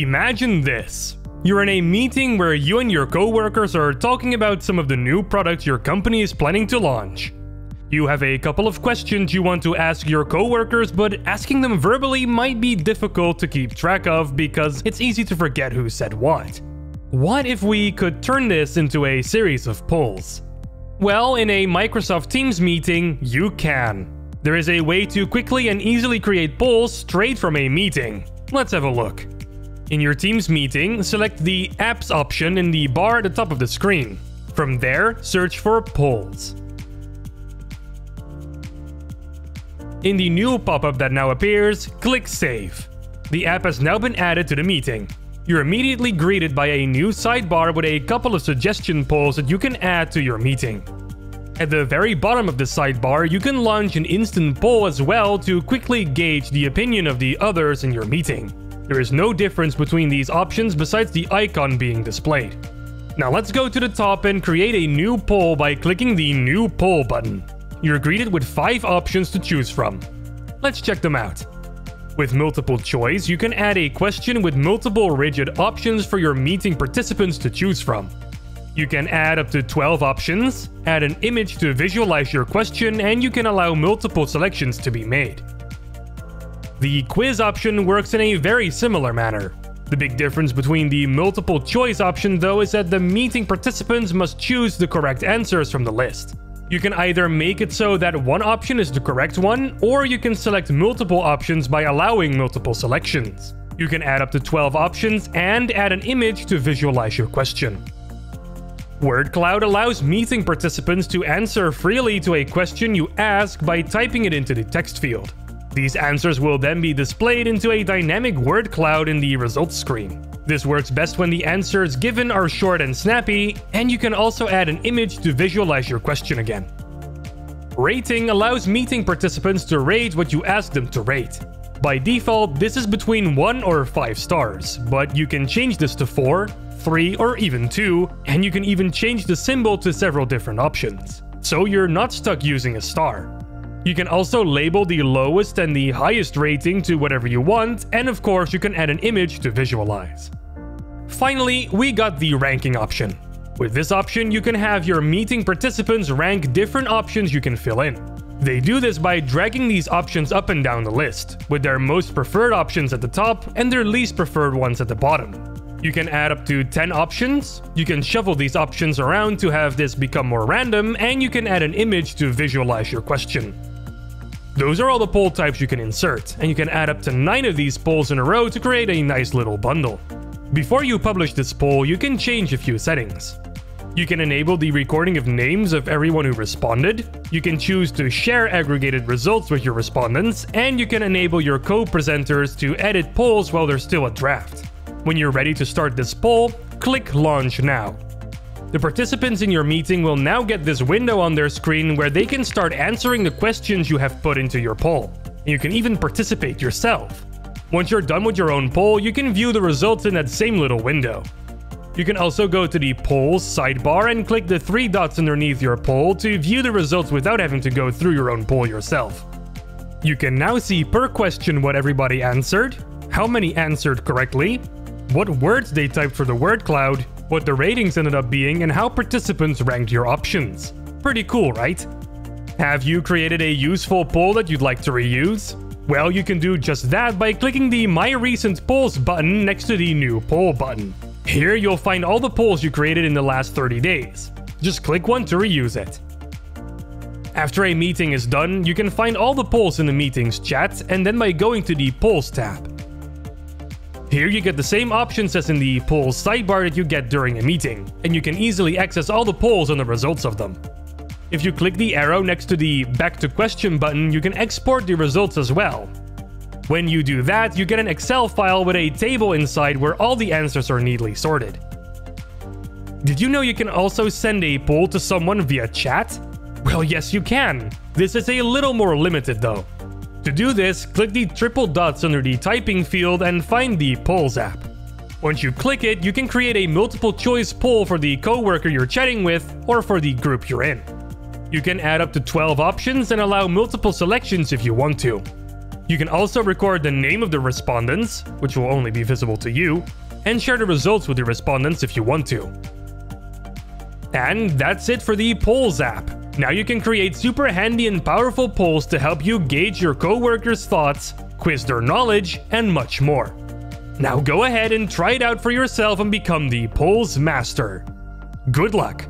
Imagine this. You're in a meeting where you and your coworkers are talking about some of the new products your company is planning to launch. You have a couple of questions you want to ask your coworkers, but asking them verbally might be difficult to keep track of because it's easy to forget who said what. What if we could turn this into a series of polls? Well, in a Microsoft Teams meeting, you can. There is a way to quickly and easily create polls straight from a meeting. Let's have a look. In your Teams meeting, select the Apps option in the bar at the top of the screen. From there, search for Polls. In the new pop-up that now appears, click Save. The app has now been added to the meeting. You're immediately greeted by a new sidebar with a couple of suggestion polls that you can add to your meeting. At the very bottom of the sidebar, you can launch an instant poll as well to quickly gauge the opinion of the others in your meeting. There is no difference between these options besides the icon being displayed. Now let's go to the top and create a new poll by clicking the New Poll button. You're greeted with 5 options to choose from. Let's check them out. With multiple choice, you can add a question with multiple rigid options for your meeting participants to choose from. You can add up to 12 options, add an image to visualize your question, and you can allow multiple selections to be made. The quiz option works in a very similar manner. The big difference between the multiple choice option, though, is that the meeting participants must choose the correct answers from the list. You can either make it so that one option is the correct one, or you can select multiple options by allowing multiple selections. You can add up to 12 options and add an image to visualize your question. WordCloud allows meeting participants to answer freely to a question you ask by typing it into the text field. These answers will then be displayed into a dynamic word cloud in the results screen. This works best when the answers given are short and snappy, and you can also add an image to visualize your question again. Rating allows meeting participants to rate what you ask them to rate. By default, this is between 1 or 5 stars, but you can change this to 4, 3, or even 2, and you can even change the symbol to several different options, so you're not stuck using a star. You can also label the lowest and the highest rating to whatever you want, and of course you can add an image to visualize. Finally, we got the ranking option. With this option, you can have your meeting participants rank different options you can fill in. They do this by dragging these options up and down the list, with their most preferred options at the top and their least preferred ones at the bottom. You can add up to 10 options, you can shuffle these options around to have this become more random, and you can add an image to visualize your question. Those are all the poll types you can insert, and you can add up to 9 of these polls in a row to create a nice little bundle. Before you publish this poll, you can change a few settings. You can enable the recording of names of everyone who responded, you can choose to share aggregated results with your respondents, and you can enable your co-presenters to edit polls while they're still at draft. When you're ready to start this poll, click Launch Now. The participants in your meeting will now get this window on their screen where they can start answering the questions you have put into your poll. And you can even participate yourself. Once you're done with your own poll, you can view the results in that same little window. You can also go to the Polls sidebar and click the 3 dots underneath your poll to view the results without having to go through your own poll yourself. You can now see per question what everybody answered, how many answered correctly, what words they typed for the word cloud, what the ratings ended up being, and how participants ranked your options. Pretty cool, right? Have you created a useful poll that you'd like to reuse? Well, you can do just that by clicking the My Recent Polls button next to the New Poll button. Here you'll find all the polls you created in the last 30 days. Just click one to reuse it. After a meeting is done, you can find all the polls in the meeting's chat, and then by going to the Polls tab. Here you get the same options as in the polls sidebar that you get during a meeting, and you can easily access all the polls and the results of them. If you click the arrow next to the Back to Question button, you can export the results as well. When you do that, you get an Excel file with a table inside where all the answers are neatly sorted. Did you know you can also send a poll to someone via chat? Well, yes you can. This is a little more limited though. To do this, click the triple dots under the typing field and find the Polls app. Once you click it, you can create a multiple choice poll for the coworker you're chatting with or for the group you're in. You can add up to 12 options and allow multiple selections if you want to. You can also record the name of the respondents, which will only be visible to you, and share the results with your respondents if you want to. And that's it for the Polls app. Now you can create super handy and powerful polls to help you gauge your coworkers' thoughts, quiz their knowledge, and much more. Now go ahead and try it out for yourself and become the Polls master. Good luck!